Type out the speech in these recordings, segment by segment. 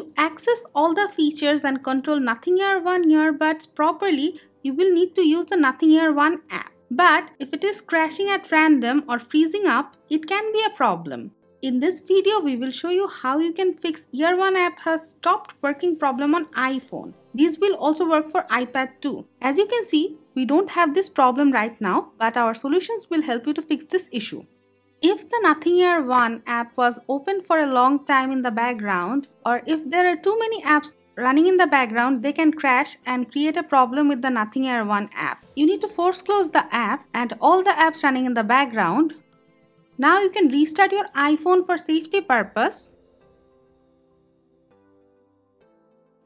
To access all the features and control Nothing Ear (1) earbuds properly, you will need to use the Nothing Ear (1) app. But if it is crashing at random or freezing up, it can be a problem. In this video, we will show you how you can fix Ear (1) app has stopped working problem on iPhone. These will also work for iPad too. As you can see, we don't have this problem right now, but our solutions will help you to fix this issue. If the Nothing Ear (1) app was open for a long time in the background, or if there are too many apps running in the background, they can crash and create a problem with the Nothing Ear (1) app. You need to force close the app and all the apps running in the background. Now you can restart your iPhone for safety purpose.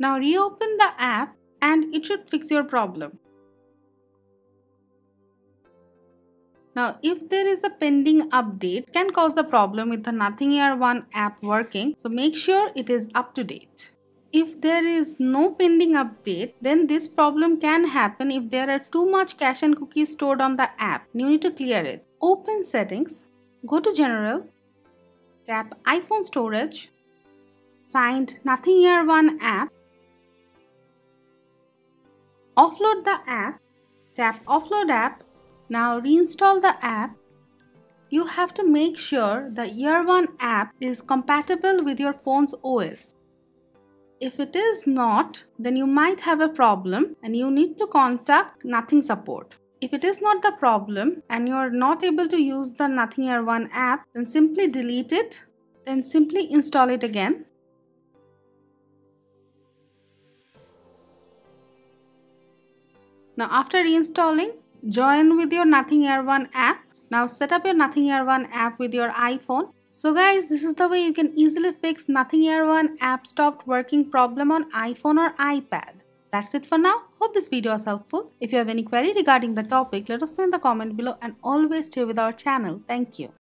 Now reopen the app and it should fix your problem. Now, if there is a pending update, it can cause the problem with the Nothing Ear (1) app working, so make sure it is up to date. If there is no pending update, then this problem can happen if there are too much cache and cookies stored on the app. You need to clear it. Open Settings, go to General, tap iPhone Storage, find Nothing Ear (1) app, offload the app, tap Offload App. Now reinstall the app. You have to make sure the Ear (1) app is compatible with your phone's OS. If it is not, then you might have a problem and you need to contact Nothing support. If it is not the problem and you are not able to use the Nothing Ear (1) app, then simply delete it, then simply install it again. Now after reinstalling, join with your Nothing Ear (1) app. Now set up your Nothing Ear (1) app with your iPhone. So guys, this is the way you can easily fix Nothing Ear (1) app stopped working problem on iPhone or iPad. That's it for now. Hope this video was helpful. If you have any query regarding the topic, let us know in the comment below and always stay with our channel. Thank you.